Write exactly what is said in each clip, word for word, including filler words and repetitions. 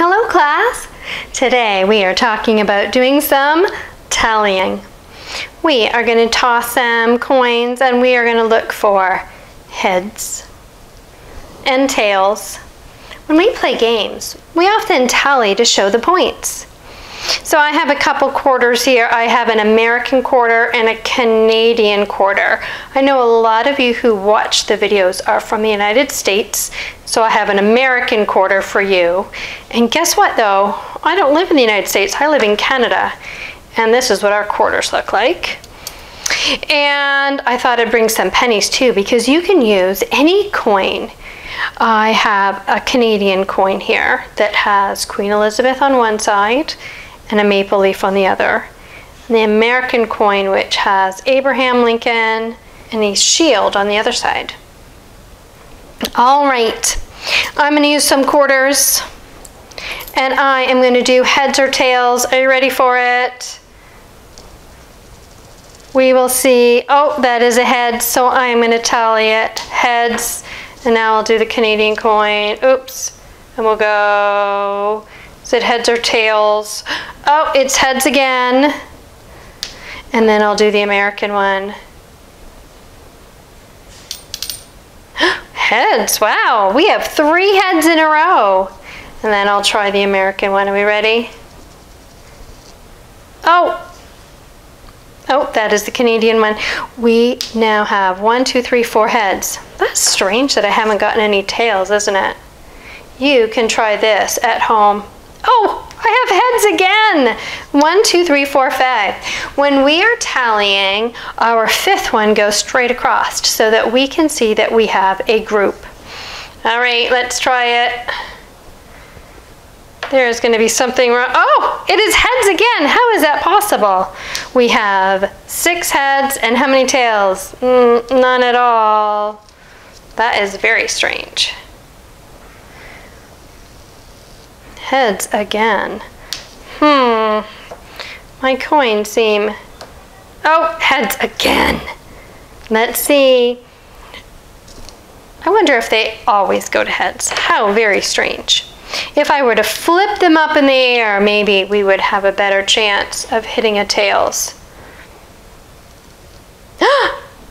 Hello class! Today we are talking about doing some tallying. We are going to toss some coins and we are going to look for heads and tails. When we play games, we often tally to show the points. So I have a couple quarters here. I have an American quarter and a Canadian quarter. I know a lot of you who watch the videos are from the United States, so I have an American quarter for you. And guess what though? I don't live in the United States, I live in Canada. And this is what our quarters look like. And I thought I'd bring some pennies too, because you can use any coin. I have a Canadian coin here that has Queen Elizabeth on one side and a maple leaf on the other. And the American coin, which has Abraham Lincoln and a shield on the other side. All right, I'm going to use some quarters and I am going to do heads or tails. Are you ready for it? We will see. Oh, that is a head, so I am going to tally it. Heads. And now I'll do the Canadian coin. Oops. And we'll go. Is it heads or tails? Oh, it's heads again. And then I'll do the American one. Heads. Wow. We have three heads in a row. And then I'll try the American one. Are we ready? Oh. Oh, that is the Canadian one. We now have one, two, three, four heads. That's strange that I haven't gotten any tails, isn't it? You can try this at home. Oh, I have heads again. One, two, three, four, five. When we are tallying, our fifth one goes straight across so that we can see that we have a group. All right, let's try it. There's going to be something wrong. Oh, it is heads again. How is that possible? We have six heads and how many tails? Mm, none at all. That is very strange. Heads again. Hmm. My coins seem... Oh, heads again. Let's see. I wonder if they always go to heads. How very strange. If I were to flip them up in the air, maybe we would have a better chance of hitting a tails.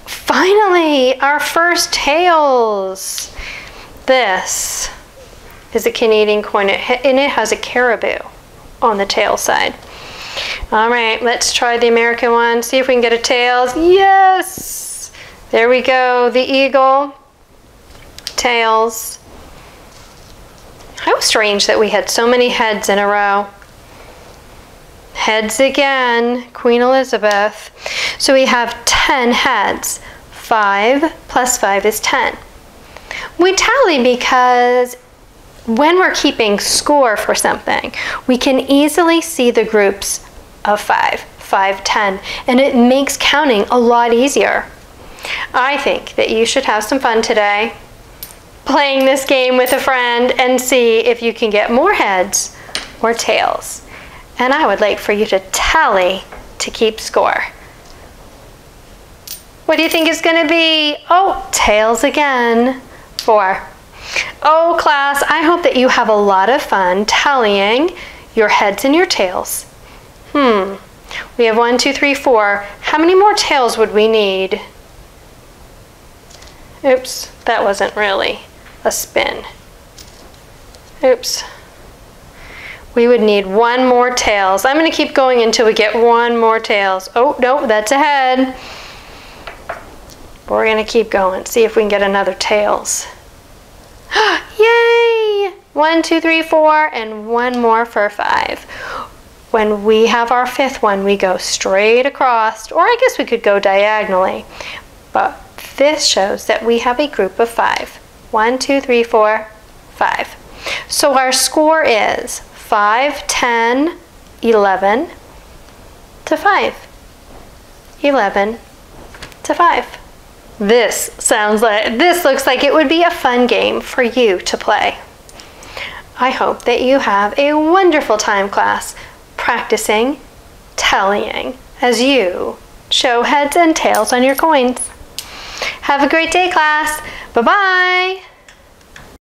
Finally, our first tails. This is a Canadian coin, and it has a caribou on the tail side. All right, let's try the American one, see if we can get a tails. Yes! There we go, the eagle, tails. How strange that we had so many heads in a row. Heads again, Queen Elizabeth. So we have ten heads. Five plus five is ten. We tally because when we're keeping score for something, we can easily see the groups of five, five, ten, and it makes counting a lot easier. I think that you should have some fun today playing this game with a friend and see if you can get more heads or tails. And I would like for you to tally to keep score. What do you think it's going to be? Oh, tails again. Four. Oh, class, I hope that you have a lot of fun tallying your heads and your tails. Hmm. We have one, two, three, four. How many more tails would we need? Oops, that wasn't really a spin. Oops. We would need one more tails. I'm going to keep going until we get one more tails. Oh, no, that's a head. We're going to keep going, see if we can get another tails. Yay! One, two, three, four, and one more for five. When we have our fifth one, we go straight across, or I guess we could go diagonally, but this shows that we have a group of five. One, two, three, four, five. So our score is five, ten, eleven to five. eleven to five. This sounds like, this looks like it would be a fun game for you to play. I hope that you have a wonderful time, class, practicing tallying as you show heads and tails on your coins. Have a great day, class. Bye-bye.